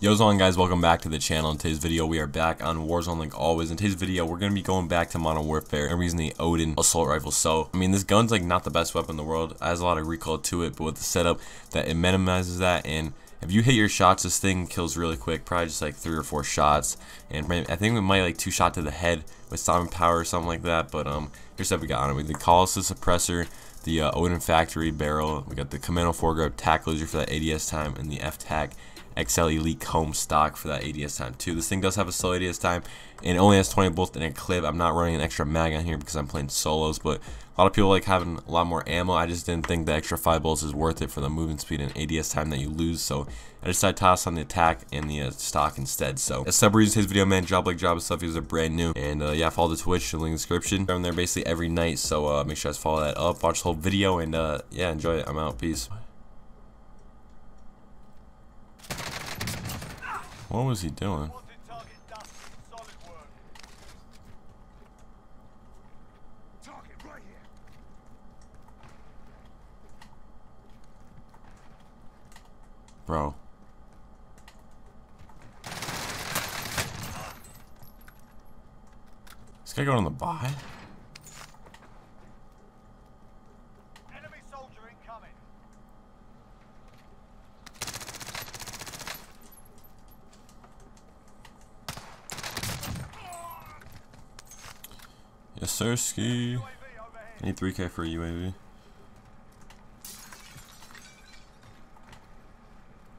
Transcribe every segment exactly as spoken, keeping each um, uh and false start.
Yo's on, guys, welcome back to the channel. In today's video we are back on Warzone like always. In today's video we're going to be going back to Modern Warfare and we're using the Odin assault rifle. So I mean, this gun's like not the best weapon in the world. It has a lot of recoil to it, but with the setup that it minimizes that, and if you hit your shots, this thing kills really quick, probably just like three or four shots, and I think we might like two shot to the head with stopping power or something like that. But um here's what we got on it. We got the Colossus Suppressor, the uh, Odin Factory barrel, we got the Commando foregrip, Tac laser for that A D S time, and the F-Tack X L Elite comb stock for that A D S time too. This thing does have a slow A D S time and it only has twenty bolts in a clip. I'm not running an extra mag on here because I'm playing solos, but a lot of people like having a lot more ammo. I just didn't think the extra five bolts is worth it for the movement speed and A D S time that you lose, so I decided to toss on the attack and the uh, stock instead. So that's sub reasons his video, man. Job like job and stuff, these are brand new, and uh, yeah, follow the Twitch, the link in the description. They're on there basically every night, so uh, make sure you guys follow that up, watch the whole video, and uh, yeah, enjoy it. I'm out, peace. What was he doing? Bro. This guy going on the buy? Yes, sir, ski. I need three K for a U A V.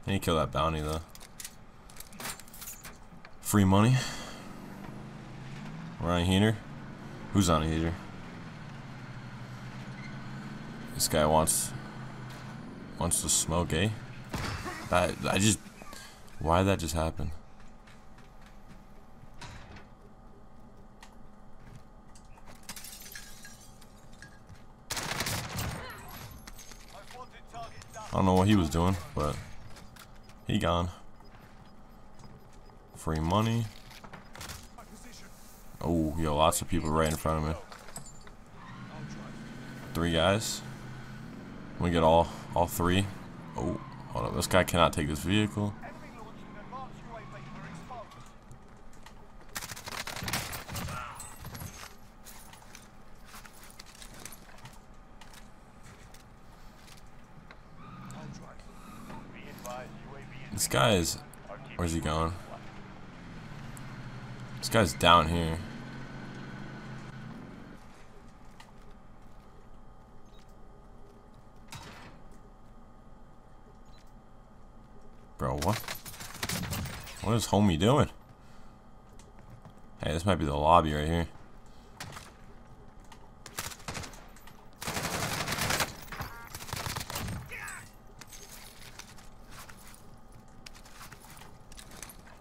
I need to kill that bounty, though. Free money. We're on a heater. Who's on a heater? This guy wants wants to smoke, eh? That, I just... Why did that just happen? I don't know what he was doing, but he gone. Free money. Oh, yo, lots of people right in front of me. Three guys. We get all, all three. Oh, hold up, this guy cannot take this vehicle. This guy is, where's he going? This guy's down here. Bro, what? What is homie doing? Hey, this might be the lobby right here.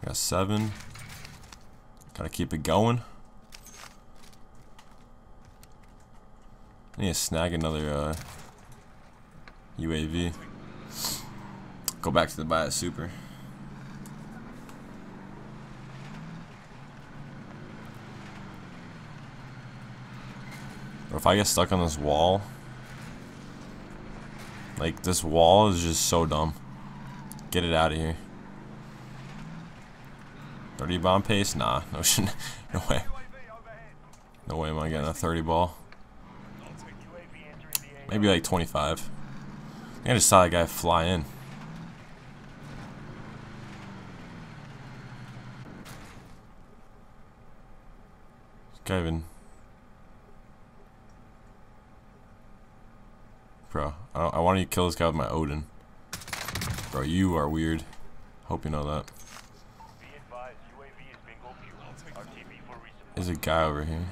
Got seven. Gotta keep it going. I need to snag another uh, U A V. Go back to the buy at super. Or if I get stuck on this wall, like this wall is just so dumb. Get it out of here. thirty bomb pace? Nah, no shit. No way. No way am I getting a thirty ball. Maybe like twenty-five. I think I just saw that guy fly in. This guy even... Bro, I, don't, I want to kill this guy with my Odin. Bro, you are weird. Hope you know that. There's a guy over here.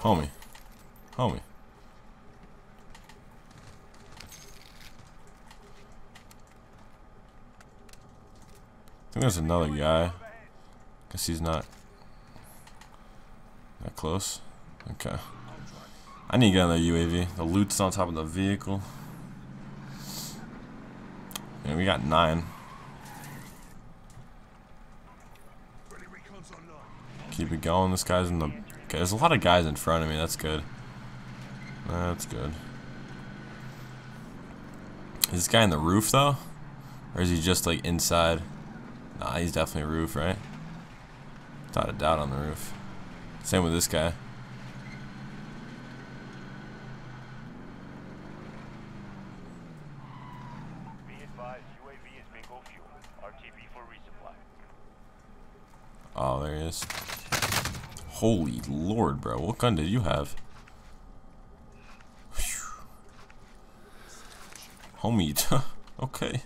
Homie. Homie. I think there's another guy. Guess he's not that close. Okay. I need to get on the U A V. The loot's on top of the vehicle. Yeah, we got nine. Keep it going. This guy's in the guy. There's a lot of guys in front of me. That's good. That's good. Is this guy in the roof though? Or is he just like inside? Nah, he's definitely roof, right? Without a doubt on the roof. Same with this guy. Oh, there he is. Holy Lord, bro. What gun did you have? Whew. Homie. Okay.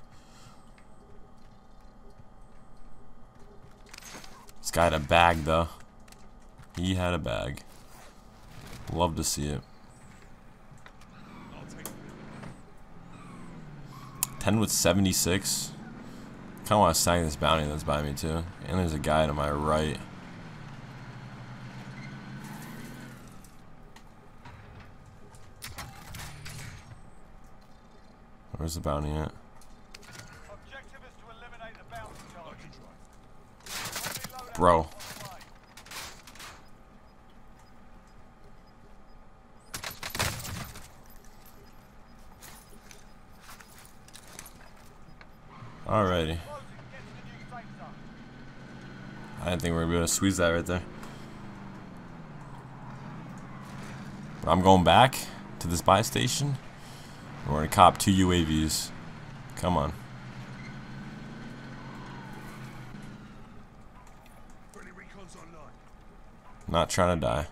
This guy had a bag, though. He had a bag. Love to see it. ten with seventy-six. Kinda wanna snag this bounty that's by me too. And there's a guy to my right. Where's the bounty at? Objective is to eliminate the bounty target. Bro. Alrighty. I didn't think we were going to be able to squeeze that right there. But I'm going back to this buy station. We're going to cop two U A Vs. Come on. Not trying to die.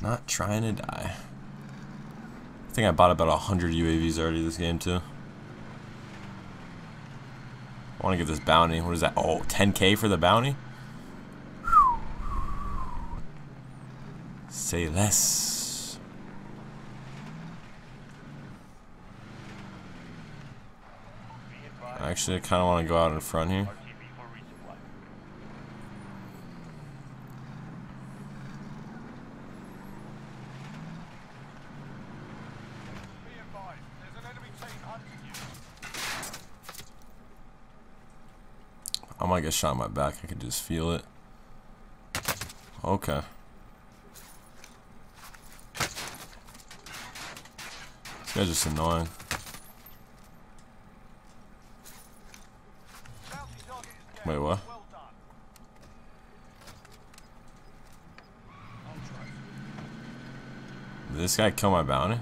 Not trying to die. I think I bought about one hundred U A Vs already this game too. I want to get this bounty. What is that? Oh, ten K for the bounty? Whew. Say less. Actually, I kind of want to go out in front here. I might get shot in my back. I can just feel it. Okay. This guy's just annoying. Wait, what? Did this guy kill my bounty?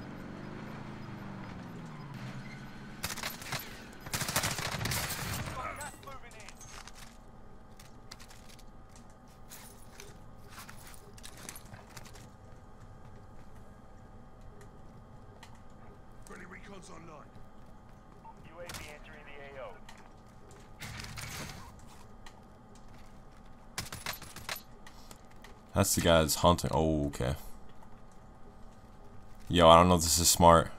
That's the guy that's hunting. Oh, okay. Yo, I don't know if this is smart.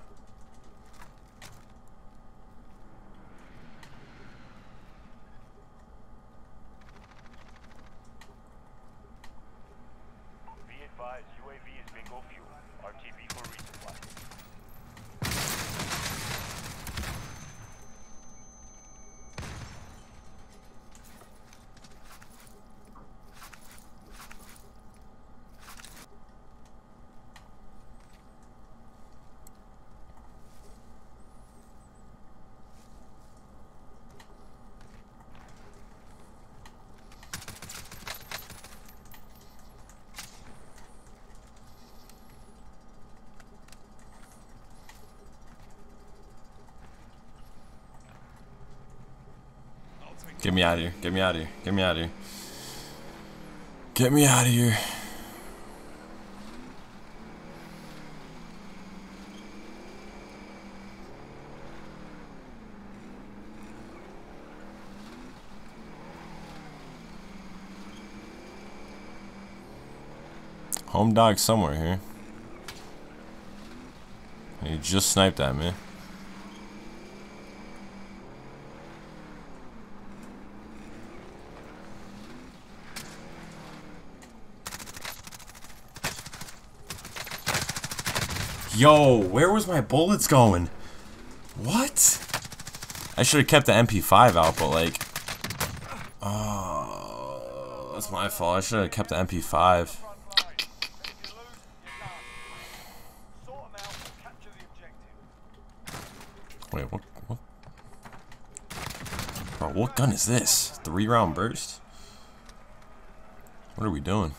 Be advised, U A V is bingo fuel. R T B for resupply. Get me out of here. Get me out of here. Get me out of here. Get me out of here. Home dog somewhere here. He just sniped at me. Yo, where was my bullets going? What? I should have kept the M P five out, but like... Oh, that's my fault. I should have kept the M P five. Wait, what? What? Bro, what gun is this? Three round burst? What are we doing?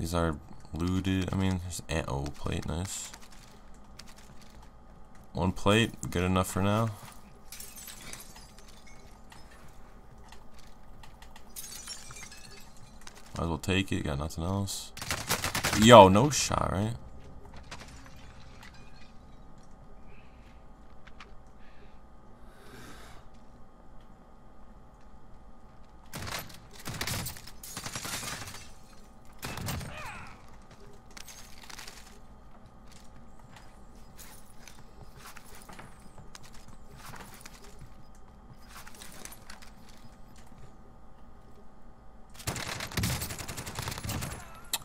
These are looted. I mean, there's an O plate. Nice. One plate, good enough for now. Might as well take it, got nothing else. Yo, no shot, right?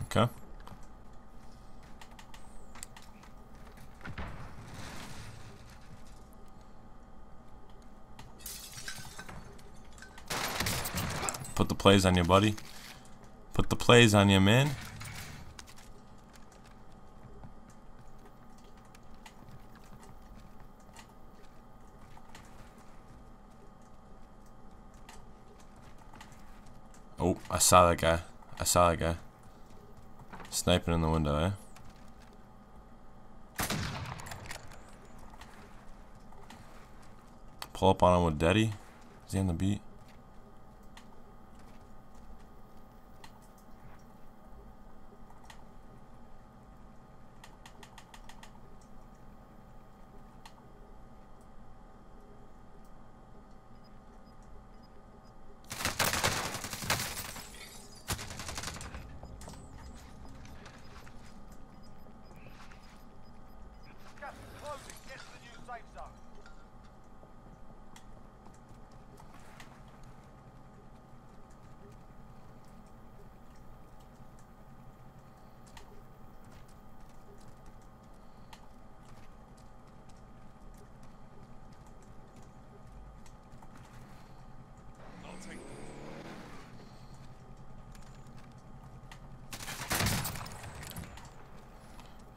Okay. Put the plays on you, buddy. Put the plays on you, man. Oh, I saw that guy. I saw that guy. Sniping in the window, eh? Pull up on him with Daddy. Is he on the beat?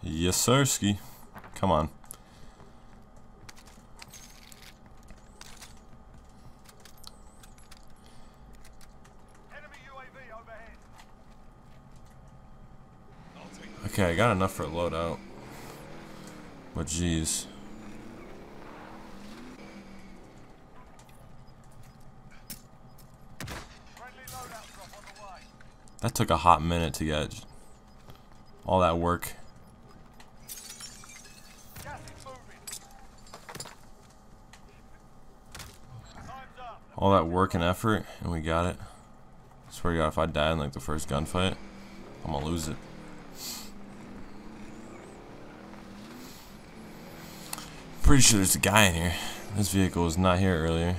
Yes, sirski. Come on. Enemy U A V overhead. Okay, I got enough for a loadout. But jeez. That took a hot minute to get all that work. All that work and effort, and we got it. I swear to God, if I die in like the first gunfight, I'm gonna lose it. Pretty sure there's a guy in here. This vehicle was not here earlier.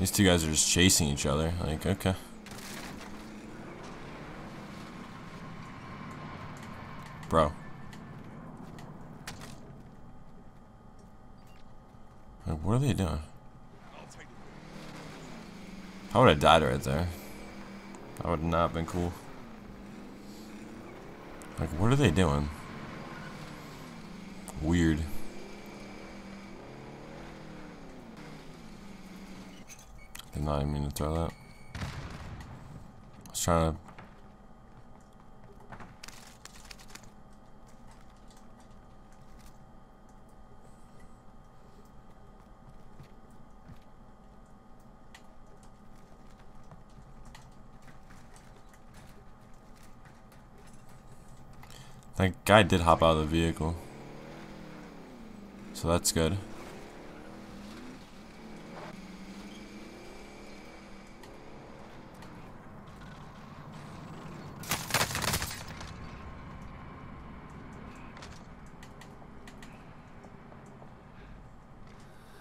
These two guys are just chasing each other. Like, okay. Bro. What are they doing? I would have died right there. That would not have been cool. Like, what are they doing? Weird. Did not even mean to throw that. I was trying to. That guy did hop out of the vehicle, so that's good.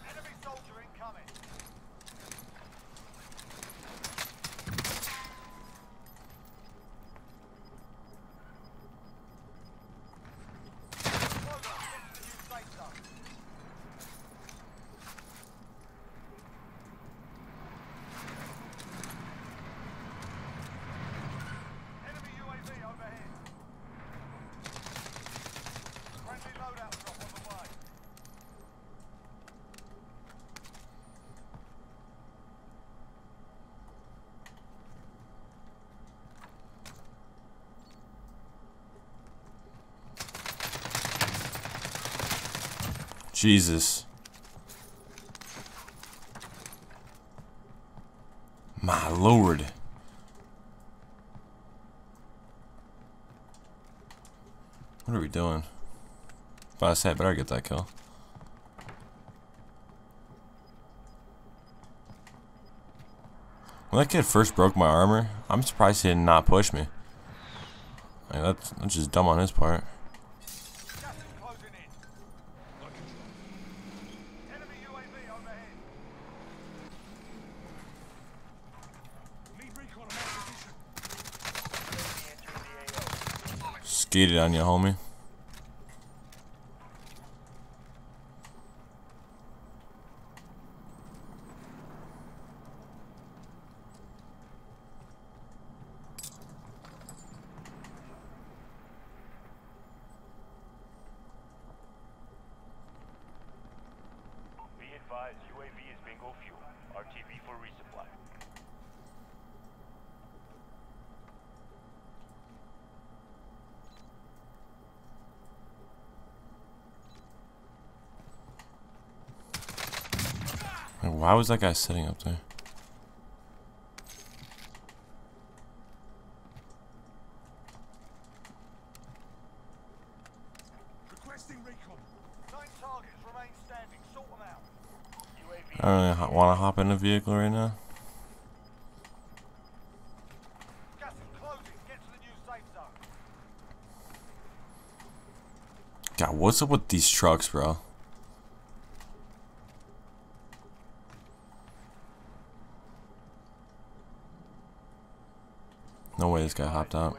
Enemy soldier incoming. Jesus. My lord. What are we doing? Boss had better get that kill. When that kid first broke my armor, I'm surprised he did not push me. Like, that's, that's just dumb on his part. Skated on you, homie. Why was that guy sitting up there? Requesting recon. Nine targets remain standing. Sort them out. U A V. I don't really want to hop in a vehicle right now. Gas is closing. Get to the new safe zone. God, what's up with these trucks, bro? No way this guy hopped out.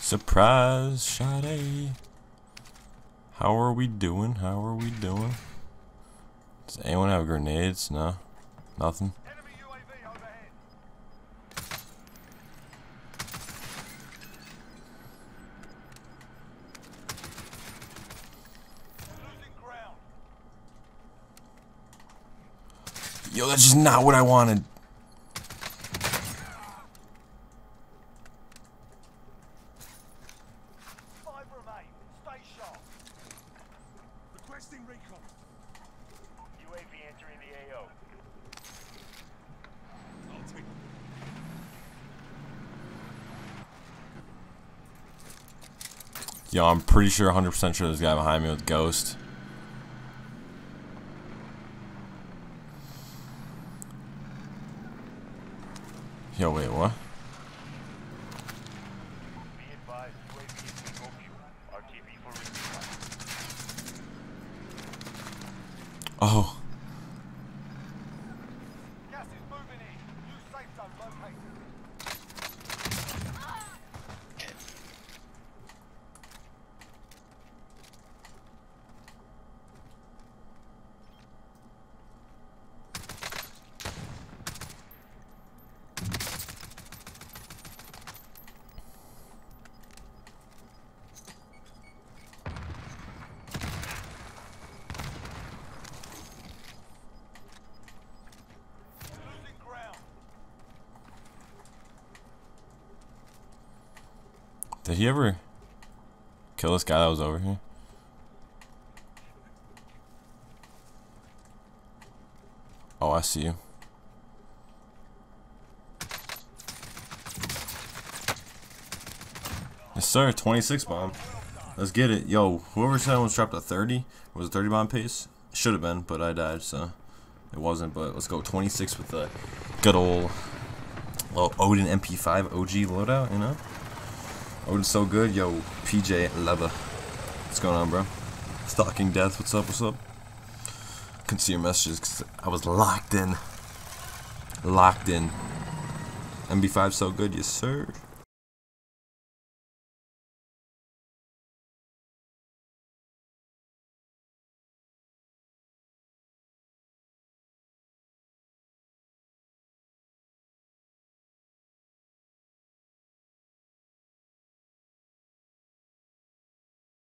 Surprise, Shade. How are we doing? How are we doing? Does anyone have grenades? No. Nothing. Yo, that's just not what I wanted. Five remain. Stay sharp. Requesting recon. U A V entering the A O. I'll take it. Yo, I'm pretty sure, one hundred percent sure, this guy behind me with Ghost. Yo, wait, what? Oh. Gas is moving in. New safe zone located. Did he ever kill this guy that was over here? Oh, I see you. Yes, sir. twenty-six bomb. Let's get it. Yo, whoever said I was dropped a thirty, was a thirty bomb pace? Should have been, but I died, so it wasn't. But let's go twenty-six with the good old little Odin M P five O G loadout, you know? Odin's so good. Yo, P J Leva. What's going on, bro? Stalking Death, what's up, what's up? Couldn't see your messages because I was locked in. Locked in. M B five so good, yes sir.